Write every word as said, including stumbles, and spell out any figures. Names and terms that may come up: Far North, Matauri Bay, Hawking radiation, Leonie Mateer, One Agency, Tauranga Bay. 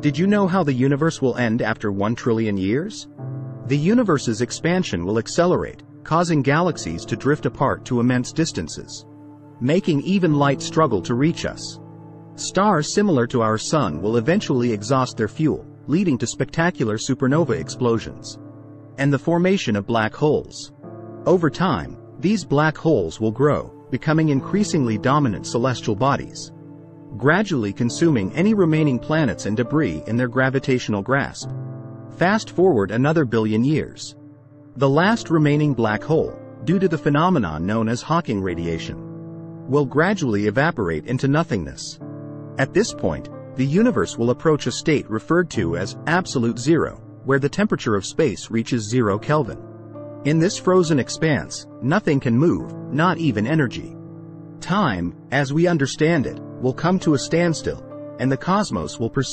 Did you know how the universe will end after one trillion years? The universe's expansion will accelerate, causing galaxies to drift apart to immense distances, making even light struggle to reach us. Stars similar to our Sun will eventually exhaust their fuel, leading to spectacular supernova explosions and the formation of black holes. Over time, these black holes will grow, becoming increasingly dominant celestial bodies, gradually consuming any remaining planets and debris in their gravitational grasp. Fast forward another billion years. The last remaining black hole, due to the phenomenon known as Hawking radiation, will gradually evaporate into nothingness. At this point, the universe will approach a state referred to as absolute zero, where the temperature of space reaches zero Kelvin. In this frozen expanse, nothing can move, not even energy. Time, as we understand it, will come to a standstill, and the cosmos will pursue